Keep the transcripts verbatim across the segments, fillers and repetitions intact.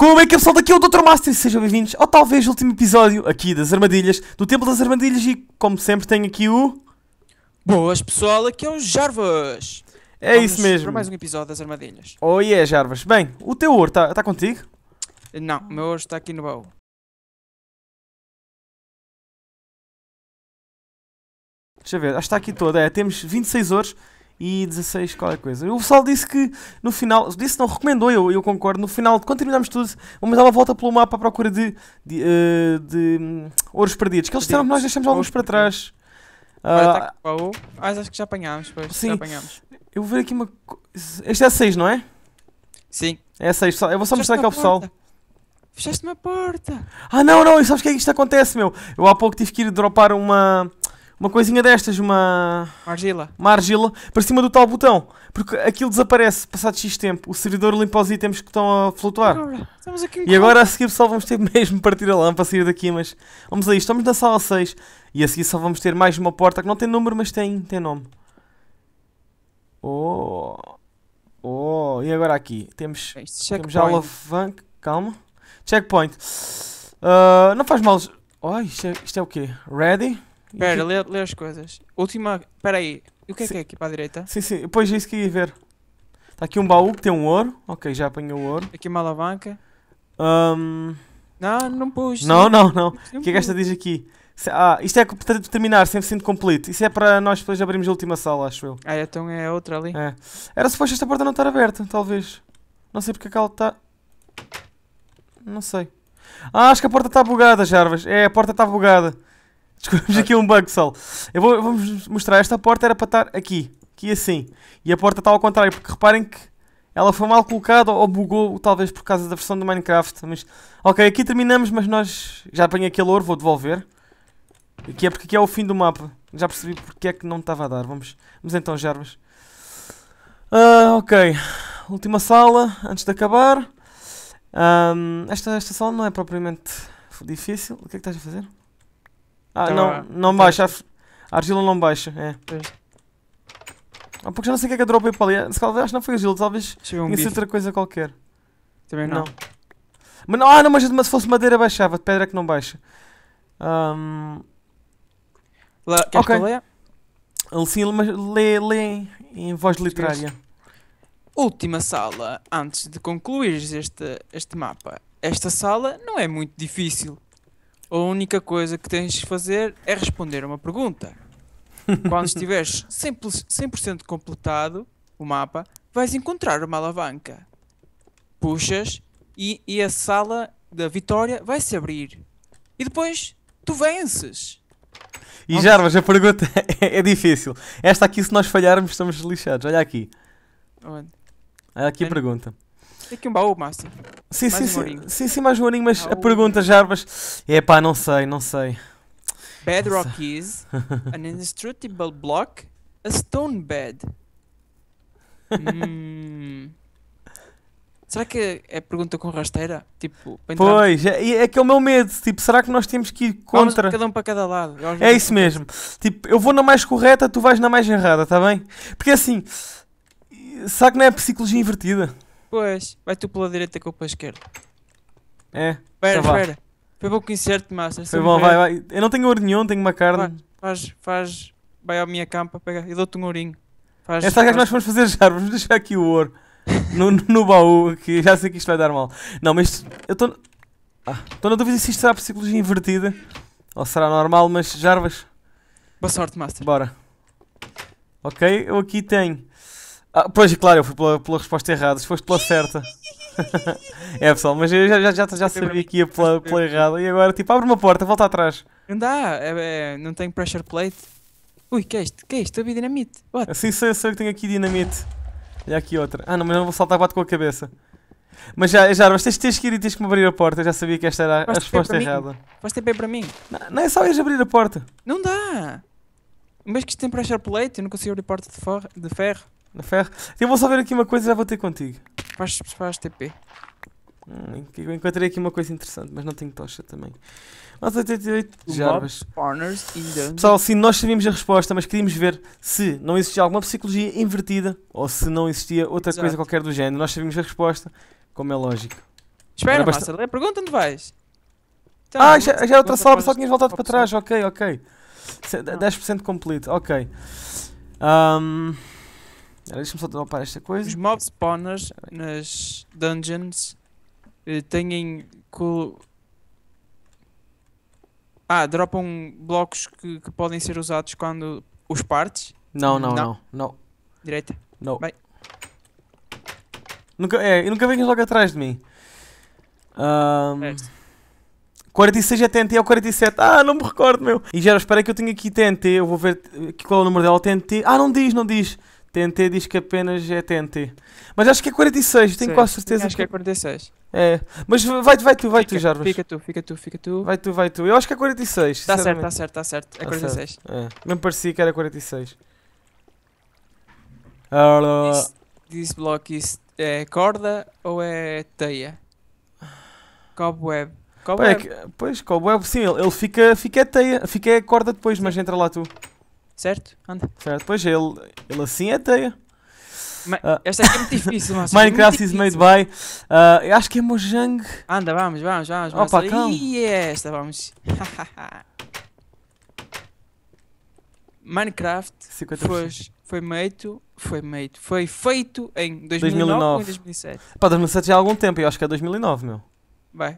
Como é que é, pessoal? Daqui é o doutor Master, sejam bem-vindos ao talvez último episódio aqui das armadilhas, do Templo das Armadilhas, e como sempre tenho aqui o... Boas, pessoal, aqui é o Jarvas. É Vamos isso mesmo. Para mais um episódio das armadilhas. Oh yeah, Jarvas. Bem, o teu ouro está tá contigo? Não, o meu ouro está aqui no baú. Deixa eu ver, acho que está aqui toda, é, temos vinte e seis ouros. E dezesseis qualquer coisa. O pessoal disse que no final, disse não, recomendou, eu, eu concordo, no final, quando terminarmos tudo, vamos dar uma volta pelo mapa à procura de, de, de, de um, ouros perdidos. Que eles disseram que nós deixamos alguns para trás. Ah, uh, tá acho que já apanhámos, pois. Sim. Já apanhámos. Eu vou ver aqui uma... Este é seis, não é? Sim. É seis, pessoal. Eu vou só mostrar aqui ao pessoal. Fechaste uma porta. Ah, não, não, e sabes o que é que isto acontece, meu? Eu há pouco tive que ir dropar uma... Uma coisinha destas, uma... Uma argila. Uma argila para cima do tal botão. Porque aquilo desaparece passado X tempo. O servidor limpa os itens que estão a flutuar. Agora, estamos aqui e agora a seguir, pessoal, vamos ter mesmo partir a lã para sair daqui. Mas vamos aí, estamos na sala seis. E a seguir só vamos ter mais uma porta que não tem número, mas tem, tem nome. Oh. Oh. E agora aqui? Temos, temos já alavanca. Calma. Checkpoint. Uh, não faz mal. Oh, isto, é, isto é o quê? Ready? Espera, lê, lê as coisas. Última... Espera aí. O que é sim. que é aqui para a direita? Sim, sim. Depois é isso que ia ver. Está aqui um baú que tem um ouro. Ok, já apanhei o ouro. Aqui uma alavanca. Um... Não, não pus. Não, não, não. O que é que esta diz aqui? Ah, isto é para terminar, cem por cento completo. Isso é para nós depois abrirmos a última sala, acho eu. Ah, então é outra ali. É. Era se fosse esta porta não estar aberta, talvez. Não sei porque aquela está... Não sei. Ah, acho que a porta está bugada, Jarvas. É, a porta está bugada. Descobrimos aqui um bug, pessoal. Eu vou, vou mostrar. Esta porta era para estar aqui. Aqui assim. E a porta está ao contrário. Porque reparem que ela foi mal colocada ou bugou, talvez por causa da versão do Minecraft. Mas, ok, aqui terminamos, mas nós... Já apanhei aquele ouro, vou devolver. Aqui é porque aqui é o fim do mapa. Já percebi porque é que não me estava a dar. Vamos, vamos então, Jarvas. Uh, ok. Última sala, antes de acabar. Um, esta, esta sala não é propriamente difícil. O que é que estás a fazer? Ah, então, não, não baixa. A argila não baixa, é. Ah, porque já não sei o que é que eu dropei para ali. Se calhar acho que não foi argila, talvez tinha um outra coisa qualquer. Também não. não. Mas, ah, não, mas se fosse madeira baixava, de pedra é que não baixa. Um... La, queres okay. que eu leia? Sim, mas lê, lê em voz literária. Última sala, antes de concluires este, este mapa. Esta sala não é muito difícil. A única coisa que tens de fazer é responder a uma pergunta. Quando estiveres cem por cento completado o mapa, vais encontrar uma alavanca. Puxas e, e a sala da vitória vai se abrir. E depois tu vences. E vamos... Jarvas, a pergunta é, é difícil. Esta aqui, se nós falharmos, estamos lixados. Olha aqui. Olha aqui a pergunta. Tem aqui um baú, Master. Sim, mais sim, um sim, sim, sim, mais um aninho, mas baú. A pergunta, Jarvas... É pá, não sei, não sei. Bedrock sei. Is an indestructible block, a stone bed. hum. Será que é pergunta com rasteira? Tipo, para entrar... Pois, é, é que é o meu medo. Tipo, será que nós temos que ir contra... Vamos cada um para cada lado. É isso mesmo. Tipo, eu vou na mais correta, tu vais na mais errada, tá bem? Porque assim... Será que não é psicologia invertida? Pois, vai tu pela direita que eu pela esquerda. É, espera, espera. Foi bom que inserte, Master. Foi bom, vai, vai. Eu não tenho ouro nenhum, tenho uma carne. Faz, faz, vai à minha campa, pega, eu dou-te um ourinho. Faz, é só faz... que nós vamos fazer já, vamos deixar aqui o ouro no, no baú, que já sei que isto vai dar mal. Não, mas eu estou... Estou na dúvida se isto será psicologia invertida, ou será normal, mas Jarvas... Boa sorte, Master. Bora. Ok, eu aqui tenho... Ah, pois, claro, eu fui pela, pela resposta errada, se foste pela certa. É, pessoal, mas eu já, já, já, já sabia que ia pela, pela errada e agora, tipo, abre uma porta, volta atrás. Não dá, é, é, não tenho pressure plate. Ui, que é isto? Que é isto? Eu vi dinamite. What? Assim sou eu, sou eu que tenho aqui dinamite. E aqui outra. Ah, não, mas não vou saltar, bate com a cabeça. Mas já, já, mas tens, tens que ir e tens que me abrir a porta, eu já sabia que esta era a resposta errada. Faz T P para mim. Não, não é só ires abrir a porta. Não dá. Mas que isto tem pressure plate, eu não consigo abrir a porta de ferro. De ferro. Na ferro. Eu vou só ver aqui uma coisa e já vou ter contigo. Faz, faz T P. Hum, eu encontrei aqui uma coisa interessante, mas não tenho tocha também. Mas oitenta e oito Jarvas. Pessoal, sim, nós sabíamos a resposta, mas queríamos ver se não existia alguma psicologia invertida ou se não existia outra Exato. Coisa qualquer do género. Nós sabíamos a resposta, como é lógico. Espera, Master, basta... pergunta onde vais. Então, ah, já, já é outra sala, só tinhas voltado para trás. Ok, ok. dez por cento complete, ok. Um, Deixa-me só dropar esta coisa. Os mob spawners nas dungeons têm... Co... Ah, dropam blocos que, que podem ser usados quando... Os partes? Não, não, não. não, não. Direita? Não. Vai. Nunca, é, e nunca venhas logo atrás de mim. Um, é quarenta e seis é T N T ou quarenta e sete? Ah, não me recordo, meu. E já, espera que eu tenho aqui T N T. Eu vou ver qual é o número dela. T N T. Ah, não diz, não diz. T N T diz que apenas é T N T. Mas acho que é quarenta e seis. Tenho quase certeza. Acho que é quarenta e seis. É. Mas vai tu, vai tu, vai tu, Jarvas. Fica tu, fica tu, fica tu. Vai tu, vai tu. Eu acho que é quarenta e seis. Está certo, está certo, está certo. É quarenta e seis. É. Mesmo parecia que era quarenta e seis. This, this block is, é corda ou é teia? Cobweb. Cobweb. É que, pois, cobweb, sim, ele, ele fica, fica a teia, fica a corda depois, sim. Mas entra lá tu. Certo? Anda. Certo, pois ele, ele assim é teia. Ma uh. Esta aqui é muito difícil, mas Minecraft é muito difícil. Is made by. Uh, eu acho que é Mojang. Anda, vamos, vamos, vamos. Opa, calma. E esta, vamos. Minecraft foi, foi, meito, foi, meito, foi feito em dois mil e nove ou em dois mil e sete? Pá, dois mil e sete já há algum tempo, eu acho que é dois mil e nove, meu. Vai,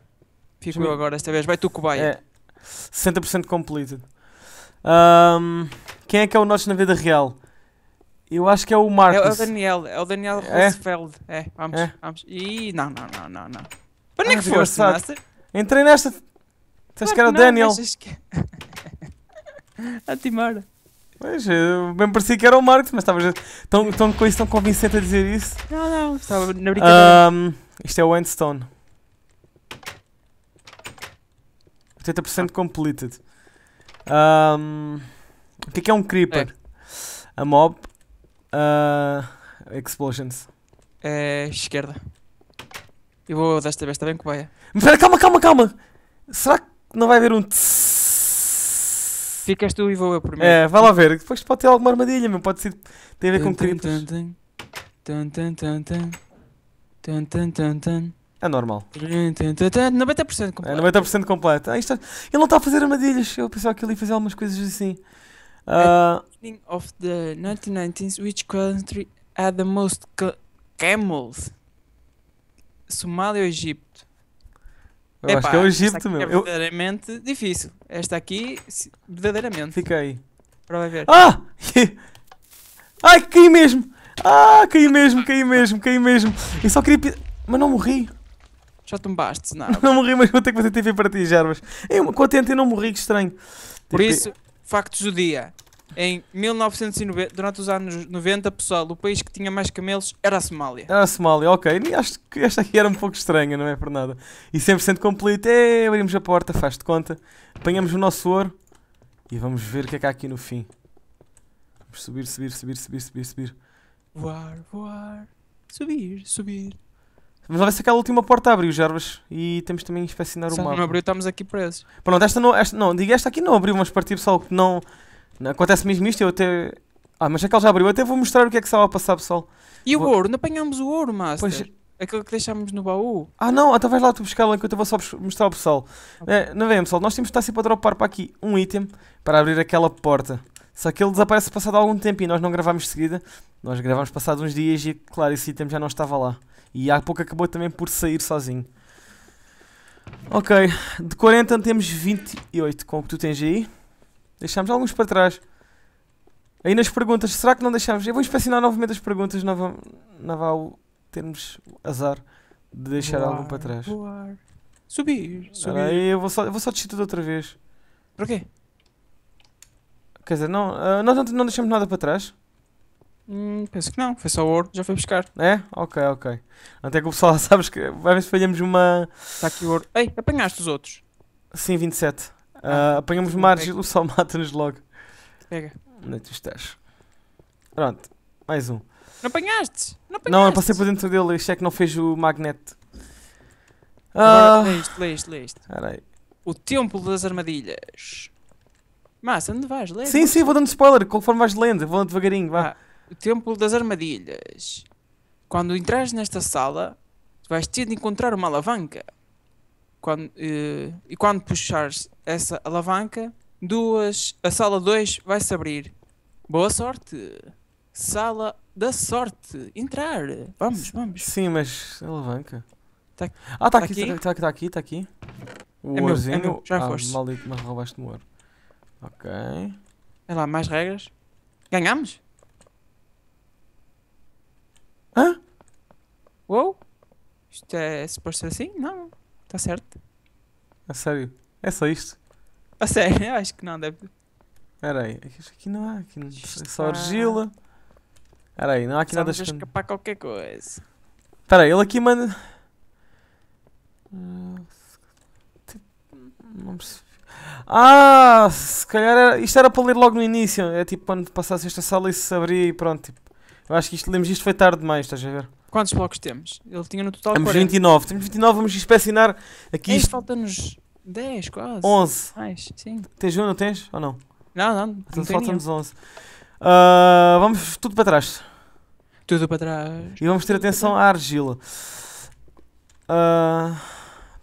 fico dois mil... eu agora, esta vez, vai tu cobaia. É, sessenta por cento completed. Um, quem é que é o Notch na vida real? Eu acho que é o Marcos. É, é o Daniel, é o Daniel Rosfeld. É, é vamos, é. vamos. Ih, não, não, não, não, não. Para onde é que foste, Master? Entrei nesta... Tens que era o Daniel. A timara. Pois, bem parecia que era o Marcos, mas estavas tão, tão com isso, tão convincente a dizer isso. Não, não, estava na brincadeira. Um, isto é o Endstone. oitenta por cento completed. Um, o que é que é um Creeper? É. A mob. Uh, explosions. É esquerda. Eu vou desta vez, está bem cobaia. Mas espera, calma, calma, calma. Será que não vai haver um tss? Ficas tu e vou eu primeiro. É, vai lá ver. Depois pode ter alguma armadilha, meu. Pode ser... Tem a ver com creepers. É normal. noventa por cento completo. É noventa por cento completo. Ah, isto... Ele não está a fazer armadilhas. Eu pensava que ele ia fazer algumas coisas assim. Uh... At the beginning of the nineteen nineties, which country had the most camels? Somália ou Egito? Eu Epá, acho que é o Egito, meu. É verdadeiramente eu... difícil. Esta aqui, verdadeiramente. Fica aí. Para ver. Ah! Ai, caí mesmo! Ah, caí mesmo, caí mesmo, caí mesmo. Eu só queria... Mas não morri. Já tombaste, não. Não morri, mas vou ter que fazer T V para ti, Jarvas. Eu, com a T N T não morri, que estranho. Por T V. Isso, factos do dia. Em mil novecentos e noventa, durante os anos noventa, pessoal, o país que tinha mais camelos era a Somália. Era a Somália, ok. Acho que esta aqui era um pouco estranha, não é por nada. E cem por cento completo. É, abrimos a porta, faz de conta. Apanhamos o nosso ouro. E vamos ver o que é que há aqui no fim. Vamos subir, subir, subir, subir, subir, subir. Voar, voar. Subir, subir. Vamos lá ver se aquela última porta abriu, Jarvas. E temos também que inspecionar o mapa. Se não abriu, estamos aqui presos. Pronto, esta não, esta, não, diga esta aqui não abriu, mas partiu, pessoal, que não... Acontece mesmo isto, eu até... Ah, mas já que ele já abriu, eu até vou mostrar o que é que estava a passar, pessoal. E vou... o ouro? Não apanhámos o ouro, Master? Pois... Aquilo que deixámos no baú? Ah não, então vais lá tu buscar lá enquanto eu vou só mostrar ao pessoal. Okay. É, não vem, pessoal, nós temos que estar sempre a dropar para aqui um item para abrir aquela porta. Só que ele desaparece passado algum tempo e nós não gravámos de seguida. Nós gravámos passado uns dias e, claro, esse item já não estava lá. E há pouco acabou também por sair sozinho. Ok, de quarenta temos vinte e oito, com o que tu tens aí. Deixámos alguns para trás. Aí nas perguntas, será que não deixámos? Eu vou inspecionar novamente as perguntas, não vá, não vá termos azar de deixar voar, algo para trás. Voar. Subir, subir. Aí eu vou só, eu vou só descer tudo outra vez. Para quê? Quer dizer, não, uh, nós não, não deixamos nada para trás? Hum, penso que não, foi só o ouro, já foi buscar. É? Ok, ok. Até que o pessoal, sabes que vai ver se falhamos uma... Está aqui o ouro. Ei, apanhaste os outros? Sim, vinte e sete. Uh, apanhamos mares e o sol mata-nos logo. Pega. Onde é que tu estás? Pronto, mais um. Não apanhaste? Não apanhaste? Não, eu passei por dentro dele, isto é que não fez o magneto. Ah. Lê isto, lê isto, lê isto. O Templo das Armadilhas. Massa, onde vais? Lê. Sim, sim, vou dando spoiler, conforme vais lendo, vou devagarinho, vá. Ah, o Templo das Armadilhas. Quando entrares nesta sala, vais ter de encontrar uma alavanca. quando, uh, e quando puxares essa alavanca, duas, a sala dois vai se abrir. Boa sorte! Sala da sorte! Entrar! Vamos, vamos! Sim, mas alavanca. Tá, ah, está tá aqui, está aqui, está aqui, tá aqui. O é orzinho. Meu, é meu, já ah, foste. Maldito, mas roubaste-me o ouro. Ok. É lá, mais regras. Ganhamos? Hã? Uou? Isto é suposto ser assim? Não, está certo. A sério? É só isto? A sério? Eu acho que não deve. Espera aí, aqui não há, aqui não... Está... é só argila. Espera aí, não há aqui nada... Estamos a escapar qualquer coisa. Espera aí, ele aqui manda... Não percebi. Ah, se calhar era... isto era para ler logo no início. É tipo quando passasse esta sala e se abria e pronto. Tipo... Eu acho que isto, lemos isto foi tarde demais, estás a ver? Quantos blocos temos? Ele tinha no total temos vinte e nove. Temos vinte e nove, vamos inspecionar aqui. Isto falta-nos dez quase. onze. Mais, sim. Tens um, não tens? Ou não? Não, não, não, não faltam-nos onze. Uh, vamos tudo para trás. Tudo para trás. E vamos ter tudo atenção à argila. Uh, Eu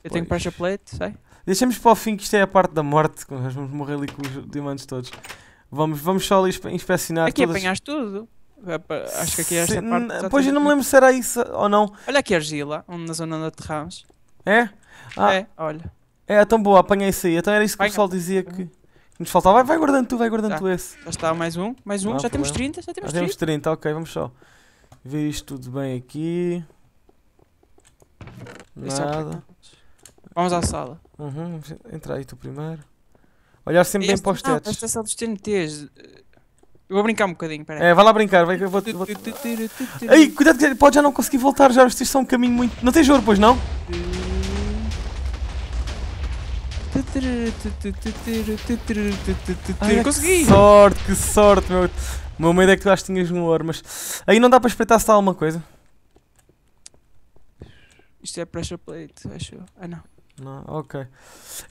pois. tenho pressure plate, sei. Deixamos para o fim que isto é a parte da morte. Nós vamos morrer ali com os diamantes todos. Vamos, vamos só ali inspecionar aqui todas... apanhaste tudo. Acho que aqui é esta parte. Pois eu não me lembro se era isso ou não. Olha aqui a argila, na zona onde aterramos. É? Ah, é, olha. É tão boa, apanhei isso aí. Então era isso que o pessoal dizia que... Nos faltava, vai, vai guardando tu, vai guardando tá. tu esse. Já está, mais um, mais um, não, já temos trinta, já temos trinta. Já temos trinta, ok, vamos só ver isto tudo bem aqui. Nada. Vamos à sala. Uhum, entra aí tu primeiro. Olhar sempre este, bem para os tetos. Ah, esta sala dos T N Ts. Eu vou brincar um bocadinho, peraí. É, vai lá brincar, vai que eu vou... vou... Ei, cuidado que pode já não conseguir voltar, já os teus são um caminho muito... Não tens ouro, pois não? Ai, consegui! Que sorte, que sorte, meu. O meu medo é que tu acho que tinhas um ouro, mas. Aí não dá para espreitar se está alguma coisa. Isto é pressure plate, acho. Ah, não. Não, ok.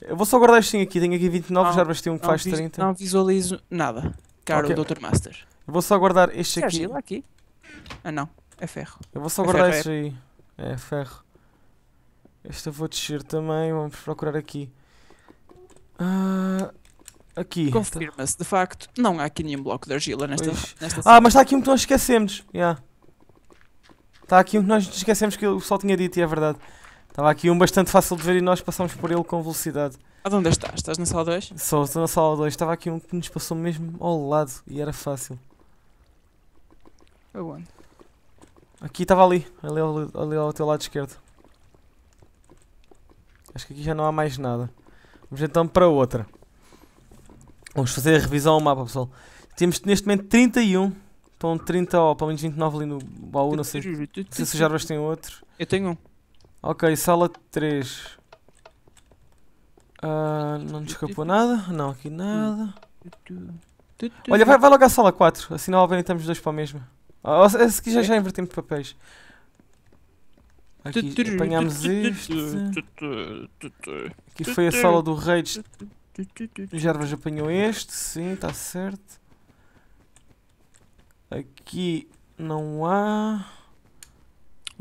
Eu vou só guardar isto aqui. Tenho aqui vinte e nove, já tem um que faz trinta. Não visualizo nada, caro okay. doutor Master. Eu vou só guardar este aqui. É aqui. Ah, não, é ferro. Eu vou só é guardar este é. aí. É ferro. Este eu vou descer também. Vamos procurar aqui. Uh, aqui. Confirma-se, de facto, não há aqui nenhum bloco de argila nesta, nesta sala. Ah, mas está aqui um que nós esquecemos. Yeah. Está aqui um que nós esquecemos que o pessoal tinha dito e é verdade. Estava aqui um bastante fácil de ver e nós passamos por ele com velocidade. Ah, de onde estás? Estás na sala dois? Só, estou na sala dois. Estava aqui um que nos passou mesmo ao lado e era fácil. Aonde? Aqui estava ali, ali, ali, ali ao teu lado esquerdo. Acho que aqui já não há mais nada. Vamos então para outra. Vamos fazer a revisão ao mapa, pessoal. Temos neste momento trinta e um. Estão trinta ou pelo menos vinte e nove ali no baú. Não sei, não sei se o Jarvas tem outro. Eu tenho um. Ok, sala três. Uh, não nos escapou nada. Não, aqui nada. Olha, vai, vai logo à sala quatro. Assim não aventamos os dois para a mesma. Ah, esse aqui já, já invertimos papéis. Aqui apanhámos isto. Aqui foi a sala do rei. O Jarvas apanhou este. Sim, está certo. Aqui não há.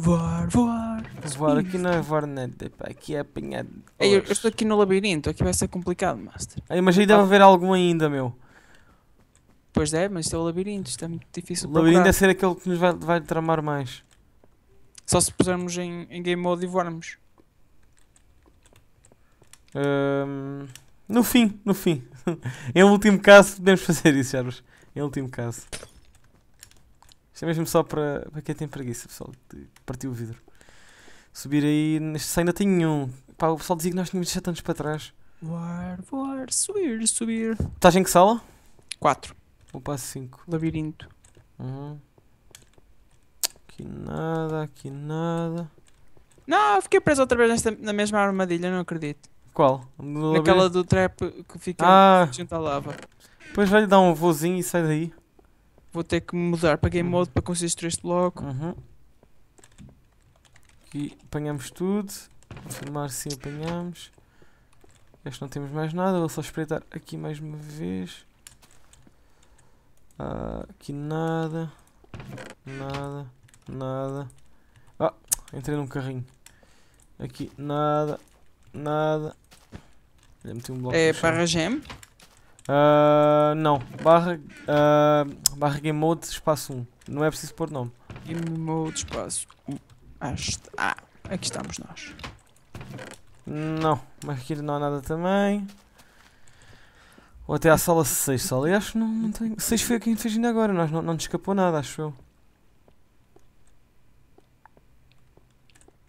Voar, voar. Voar, aqui não é voar nada. Aqui é apanhado. Ei, eu estou aqui no labirinto. Aqui vai ser complicado, Master. Ei, mas aí deve haver algum ainda, meu. Pois é, mas isto é o labirinto. Isto é muito difícil. O labirinto é ser aquele que nos vai, vai tramar mais. Só se pusermos em, em game mode e voarmos. Um, no fim, no fim. Em último caso, podemos fazer isso, Jarvas. Em último caso. Isto é mesmo só para, para quem tem preguiça, pessoal. Partiu o vidro. Subir aí. Neste ainda tem um. Pá, o pessoal dizia que nós tínhamos sete anos para trás. Voar, voar, subir, subir. Estás em que sala? quatro. Vou para cinco. Labirinto. Uhum. Aqui nada, aqui nada. Não, fiquei preso outra vez nesta, na mesma armadilha, não acredito. Qual? No Naquela labirinto? Do trap que fica ah. junto à lava. Depois vai-lhe dar um vozinho e sai daí. Vou ter que mudar para game mode para conseguir destruir este bloco. Uhum. Aqui apanhamos tudo. Confirmar se apanhamos. Este não temos mais nada, vou só espreitar aqui mais uma vez. Ah, aqui nada. Nada. Nada. Ah, entrei num carrinho. Aqui, nada. Nada. Já meti um bloco. É barra gem? Uh, não. Barra, uh, barra game mode espaço um. Não é preciso pôr nome. Game mode espaço um. Ah, aqui estamos nós. Não, mas aqui não há nada também. Ou até à sala seis só. Eu acho que não, não tenho. seis foi a que a gente fez ainda agora. Nós não, não nos escapou nada, acho eu.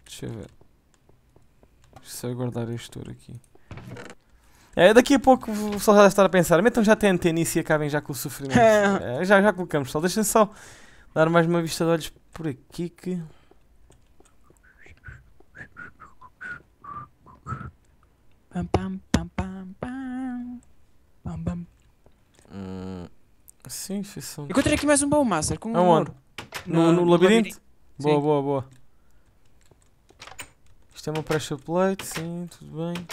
Deixa eu ver. Deixa eu guardar este tour aqui. É, daqui a pouco o pessoal já deve estar a pensar. Metam já até nisso e acabem já com o sofrimento. É, já, já colocamos, pessoal. Deixem só dar mais uma vista de olhos por aqui que... Pam, pam, pam, pam, pam. Pam, pam. Hum, sim, fiz só... Encontrei aqui mais um baú, Master, com um ouro. No, no, no labirinto? labirinto? Boa, sim. boa, boa. Isto é uma pressure plate, sim, tudo bem.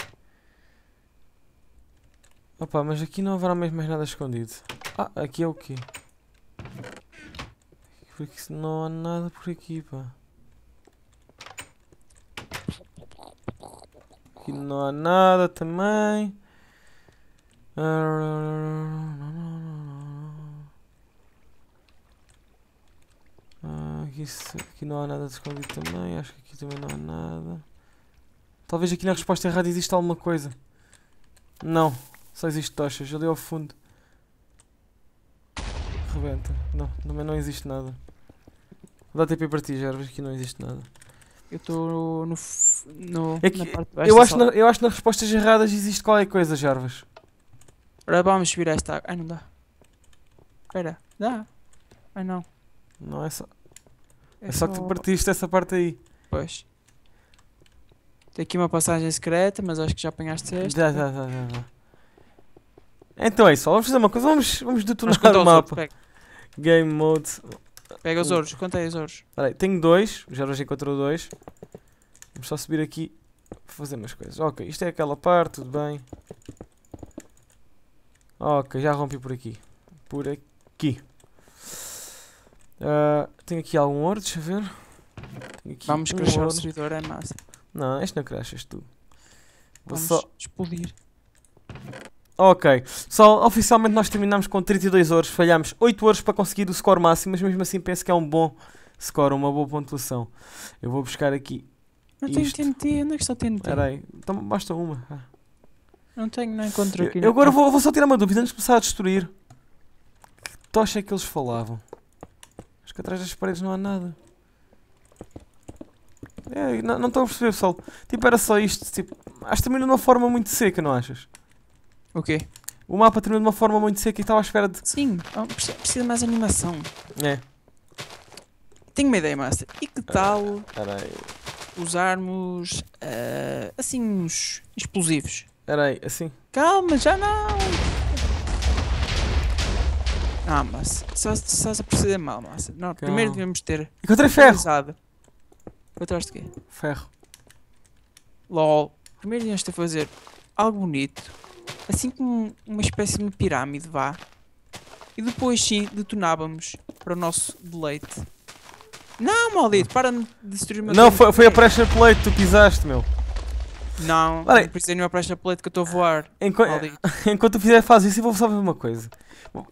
Opa, mas aqui não haverá mesmo mais nada escondido. Ah, aqui é o quê? Porque não há nada por aqui, pá. Aqui não há nada também. Ah, aqui, aqui não há nada de escondido também. Acho que aqui também não há nada. Talvez aqui na resposta errada exista alguma coisa. Não. Só existe tochas, ali ao fundo. Rebenta. Não, também não existe nada. Vou dar T P para ti, Jarvas, aqui não existe nada. Eu estou no... no é que, na parte de baixo eu, acho na, eu acho que nas respostas erradas existe qualquer coisa, Jarvas. Ora, vamos subir esta água. Ai, não dá. Espera, dá. Ai, não. Não, é só... É, é só, só que tu partiste essa parte aí. Pois. Tem aqui uma passagem secreta, mas acho que já apanhaste esta. Já, já, já, já, já. Então é isso, vamos fazer uma coisa, vamos, vamos detonar o mapa. Ouros, Game Mode. Pega os ouros, conta aí os ouros. Peraí, tenho dois, já hoje encontrou dois. Vamos só subir aqui para fazer umas coisas. Ok, isto é aquela parte, tudo bem. Ok, já rompi por aqui. Por aqui. Uh, tenho aqui algum ouro, deixa eu ver. Tenho aqui vamos um crashar o servidor, é massa. Não, este não crash, este tu. Vou vamos só explodir. Ok, pessoal, oficialmente nós terminamos com trinta e dois ouros, falhámos oito ouros para conseguir o score máximo, mas mesmo assim penso que é um bom score, uma boa pontuação. Eu vou buscar aqui. Não tenho T N T, onde é que está o T N T? Espera aí, então, basta uma. Ah. Não tenho, não encontro aqui. Eu, eu agora vou, vou só tirar uma dúvida antes de começar a destruir. Que tocha é que eles falavam? Acho que atrás das paredes não há nada. É, não, não estou a perceber, pessoal. Tipo, era só isto. Tipo, acho que termina de uma forma muito seca, não achas? O quê? O mapa terminou de uma forma muito seca e estava à espera de... Sim, precisa mais animação. É. Tenho uma ideia, Master. E que tal ah, usarmos, uh, assim, uns explosivos? Peraí, assim? Calma, já não! Ah, mas só se precisa mal, Master. Não, calma. Primeiro devemos ter... Encontrei ferro! Encontraste o quê? Ferro. L O L. Primeiro devemos ter fazer algo bonito. Assim como uma espécie de pirâmide, vá. E depois sim, detonávamos para o nosso deleite. Não, maldito, para de destruir o meu... Não, foi, foi a pressure plate que tu pisaste, meu. Não, olha, não precisei de uma pressure plate que eu estou a voar. Enqu maldito. Enquanto tu fizer, faz isso e vou só ver uma coisa.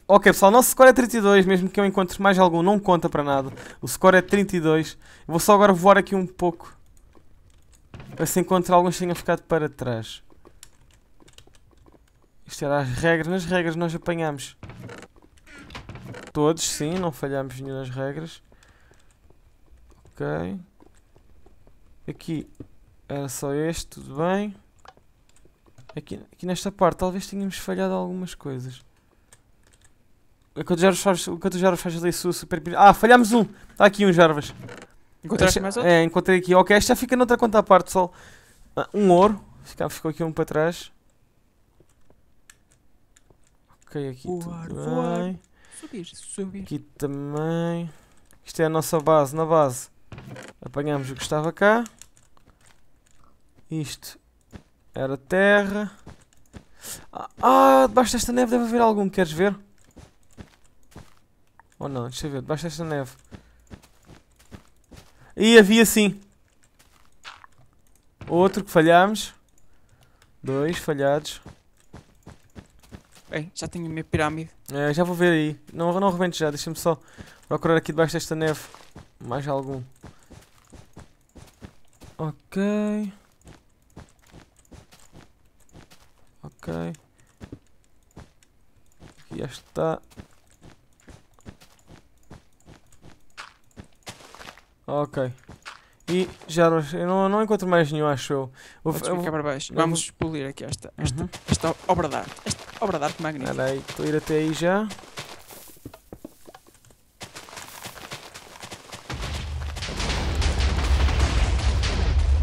Ok, pessoal, o nosso score é trinta e dois, mesmo que eu encontre mais algum, não conta para nada. O score é trinta e dois. Eu vou só agora voar aqui um pouco. Para se encontrar alguns que tenham ficado para trás. Isto era as regras. Nas regras nós apanhámos todos, sim, não falhámos nenhuma das regras. Ok. Aqui era só este, tudo bem. Aqui, aqui nesta parte talvez tínhamos falhado algumas coisas. Enquanto o Jarvas faz ali sua super... Ah, falhámos um! Está aqui um, Jarvas. Encontraste mais outro? É, encontrei aqui. Ok, este já fica noutra conta à parte, pessoal. Ah, um ouro. Ficou, ficou aqui um para trás. Ok, aqui voar, tudo voar. Bem. Subir, subir. Aqui também. Isto é a nossa base. Na base apanhamos o que estava cá. Isto era terra. Ah, ah, debaixo desta neve deve haver algum. Queres ver? Ou não? Deixa eu ver. Debaixo desta neve. E havia sim. Outro que falhámos. Dois falhados. Bem, já tenho a minha pirâmide. É, já vou ver aí. Não, não rebentes já, deixa-me só procurar aqui debaixo desta neve. Mais algum. Ok. Ok. Aqui já está. Ok. E já eu não, não encontro mais nenhum, acho eu. Vou eu vou, para baixo. Eu Vamos vou... expolir aqui esta, esta, uhum. esta obra de arte. Esta obra de arte magnífica. Espera aí, estou a ir até aí já.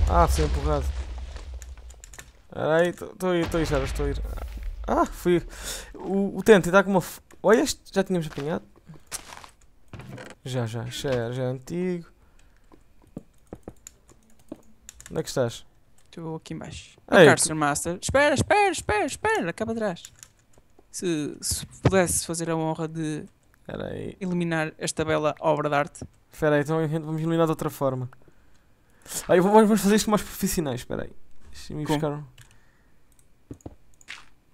Ah, fui empurrado. Espera aí, estou a ir, estou a ir, Jarvas, estou a ir. Ah, fui. O, o tente está com uma. F... Olha, este já tínhamos apanhado. Já, já, já era, já é antigo. Onde é que estás? Estou aqui embaixo. doutor Master. Espera, espera, espera, espera. Acaba atrás. Se, se pudesse fazer a honra de eliminar esta bela obra de arte. Espera aí, então vamos eliminar de outra forma. Aí, vamos fazer isto mais profissionais. Espera aí. Deixa-me buscar um...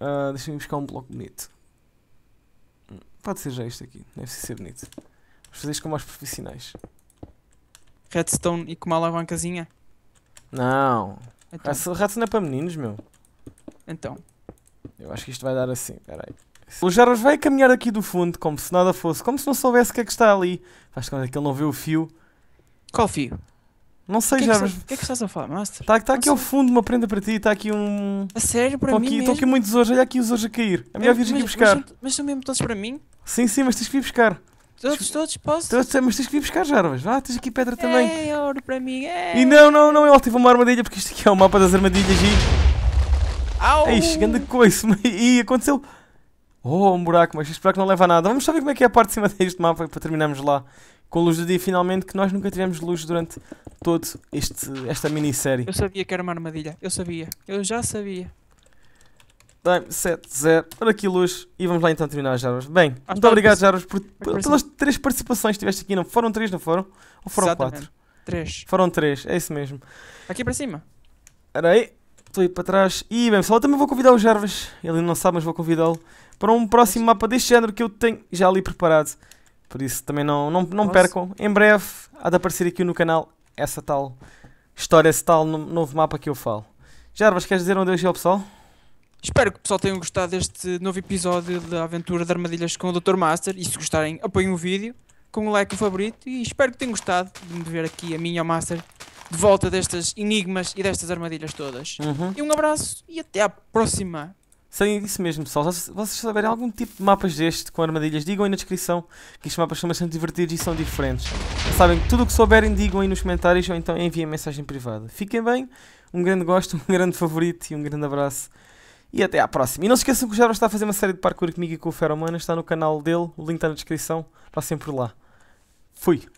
Uh, Deixa-me buscar um bloco bonito. Pode ser já isto aqui. Deve ser bonito. Vamos fazer isto com mais profissionais. Redstone e com uma alavancazinha? Não. Então. Redstone é para meninos, meu. Então. Eu acho que isto vai dar assim. Espera aí. O Jarvas vai caminhar aqui do fundo como se nada fosse. Como se não soubesse o que é que está ali. Faz conta que ele não vê o fio. Qual fio? Não sei, Jarvas. O que é que estás a falar, Master? Está tá aqui ao fundo uma prenda para ti. Está aqui um... A sério, para tô mim aqui, mesmo? Estão aqui muitos hoje. Olha aqui os hoje a cair. É melhor vir aqui buscar. Mas, mas são mesmo todos para mim? Sim, sim, mas tens que vir buscar. Todos, todos, posso? Todos, mas tens que vir buscar, Jarvas. Ah, tens aqui pedra também. É, ouro para mim, é. E não, não, não, eu ativo uma armadilha, porque isto aqui é o mapa das armadilhas e... Au! Ei, chegando a coisa, e aconteceu... Oh, um buraco, mas este buraco não leva a nada. Vamos só ver como é que é a parte de cima deste mapa, para terminarmos lá com a luz do dia, finalmente, que nós nunca tivemos luz durante toda esta minissérie. Eu sabia que era uma armadilha, eu sabia, eu já sabia. sete zero, olha aqui luz, e vamos lá então terminar, Jarvas. Bem, ah, muito obrigado, Jarvas, por, por todas as três participações que tiveste aqui. Não, foram três, não foram? Ou foram quatro? três. Foram três, é isso mesmo. Aqui para cima. Espera aí, estou a ir para trás. E bem, pessoal, eu também vou convidar o Jarvas, ele não sabe, mas vou convidá-lo para um próximo mapa deste género que eu tenho já ali preparado. Por isso também não, não, não percam. Em breve há de aparecer aqui no canal essa tal história, esse tal novo mapa que eu falo. Jarvas, queres dizer onde eu estou, pessoal? Espero que o pessoal tenha gostado deste novo episódio da Aventura de Armadilhas com o doutor Master. E se gostarem, apoiem o vídeo com um like, um favorito. E espero que tenham gostado de me ver aqui, a mim e ao Master, de volta destas enigmas e destas armadilhas todas. Uhum. E um abraço e até à próxima. Sim, isso mesmo, pessoal. Se vocês saberem algum tipo de mapas deste com armadilhas, digam aí na descrição, que estes mapas são bastante divertidos e são diferentes. Sabem, tudo o que souberem, digam aí nos comentários ou então enviem mensagem privada. Fiquem bem, um grande gosto, um grande favorito e um grande abraço. E até à próxima. E não se esqueçam que o Jarvas está a fazer uma série de parkour comigo e com o Ferro Mano. Está no canal dele. O link está na descrição. Está sempre lá. Fui.